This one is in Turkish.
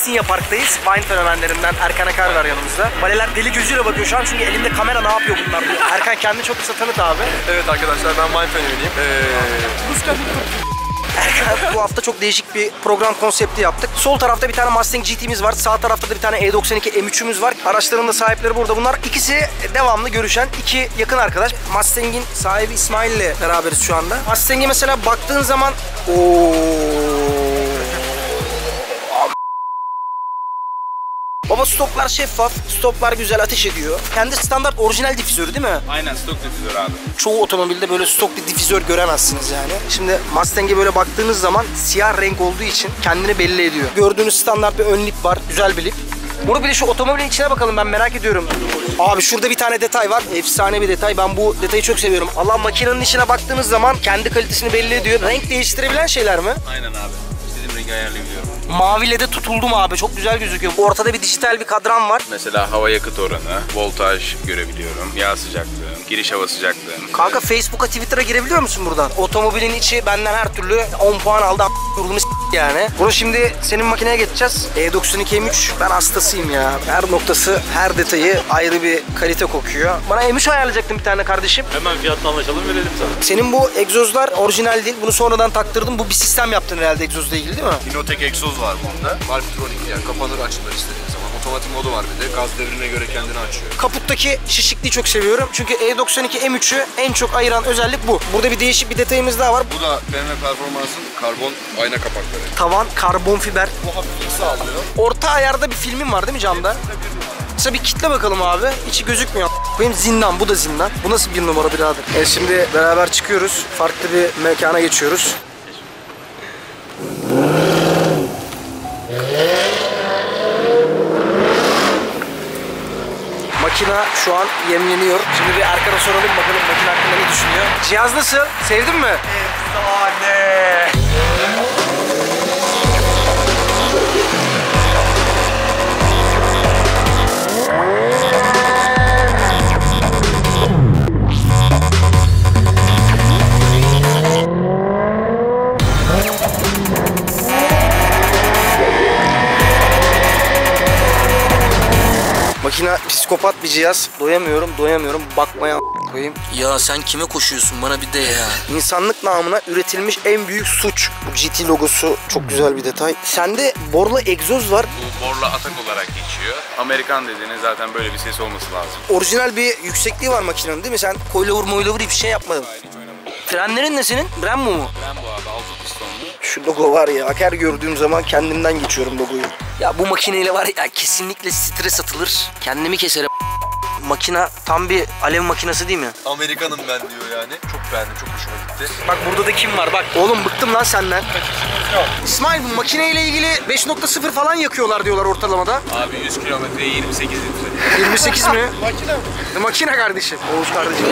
İstinye Park'tayız. Vine fenomenlerinden Erkan Aker var yanımızda. Valeler deli gözüyle bakıyor şu an çünkü elinde kamera, ne yapıyor bunlar? Erkan, kendini çok kısa tanıt abi. Evet arkadaşlar, ben Vine fenomeniyim. Erkan, bu hafta çok değişik bir program konsepti yaptık. Sol tarafta bir tane Mustang GT'miz var. Sağ tarafta da bir tane E92 M3'ümüz var. Araçların da sahipleri burada bunlar. İkisi devamlı görüşen iki yakın arkadaş. Mustang'in sahibi İsmail ile beraberiz şu anda. Mustang'e mesela baktığın zaman baba, stoplar şeffaf, stoplar güzel ateş ediyor. Kendi standart orijinal difüzörü değil mi? Aynen, stok difüzörü abi. Çoğu otomobilde böyle stok bir difüzör göremezsiniz yani. Şimdi Mustang'e böyle baktığınız zaman siyah renk olduğu için kendini belli ediyor. Gördüğünüz standart bir ön lip var, güzel bir lip. Bunu bir de şu otomobilin içine bakalım, ben merak ediyorum. Abi şurada bir tane detay var, efsane bir detay. Ben bu detayı çok seviyorum. Allah, makinenin içine baktığınız zaman kendi kalitesini belli ediyor. Renk değiştirebilen şeyler mi? Aynen abi. İstediğim rengi ayarlayabiliyorum. Maviyle de tutuldum abi, çok güzel gözüküyor. Ortada bir dijital bir kadran var. Mesela hava yakıt oranı, voltaj görebiliyorum, yağ sıcaklığı, giriş hava sıcaklığı. Kanka, Facebook'a, Twitter'a girebiliyor musun buradan? Otomobilin içi benden her türlü 10 puan aldı, yani. Bunu şimdi senin makineye geçeceğiz. E92 M3, ben hastasıyım ya. Her noktası, her detayı ayrı bir kalite kokuyor. Bana M3 ayarlayacaktın bir tane kardeşim. Hemen fiyatla anlaşalım, verelim sana. Senin bu egzozlar orijinal değil, bunu sonradan taktırdım. Bu bir sistem yaptın herhalde egzozla ilgili değil mi? Pinotech egzoz var bunda. Barbitronik, yani kapanır açılır istediğin zaman. Otomatik modu var bir de. Gaz devrine göre kendini açıyor. Kaputtaki şişikliği çok seviyorum. Çünkü E92 M3'ü en çok ayıran özellik bu. Burada bir değişik bir detayımız daha var. Bu da BMW Performance'ın karbon ayna kapakları. Tavan karbon fiber. Bu hafiflik sağlıyor. Orta ayarda bir filmin var değil mi camda? Mesela bir kitle bakalım abi. İçi gözükmüyor. Benim zindan. Bu da zindan. Bu nasıl bir numara birader? Şimdi beraber çıkıyoruz. Farklı bir mekana geçiyoruz. Makina şu an yemleniyor. Şimdi bir Erkan'a soralım bakalım makina hakkında ne düşünüyor. Cihaz nasıl? Sevdin mi? Efsane. Makine psikopat bir cihaz. Doyamıyorum. Bakmaya koyayım. Ya sen kime koşuyorsun? Bana bir de ya. İnsanlık namına üretilmiş en büyük suç. Bu GT logosu çok güzel bir detay. Sende borla egzoz var. Bu borla atak olarak geçiyor. Amerikan dediğiniz zaten böyle bir ses olması lazım. Orijinal bir yüksekliği var makinenin değil mi? Sen coilover hiçbir şey yapmadın. Frenlerin ne senin? Brembo mu? Brembo abi, altı pistonlu. Şu logo var ya, Aker gördüğüm zaman kendimden geçiyorum logoyu. Ya bu makineyle var ya, kesinlikle stres atılır. Kendimi keserim. Makina tam bir alev makinası değil mi? Amerikanım ben diyor yani. Çok beğendim, çok hoşuma gitti. Bak burada da kim var bak. Oğlum bıktım lan senden. İsmail, bu makineyle ilgili 5.0 falan yakıyorlar diyorlar ortalamada. Abi 100 kilometreye 28 litre. 28 mi? Makine mi? Makine kardeşim. Oğuz kardeşim.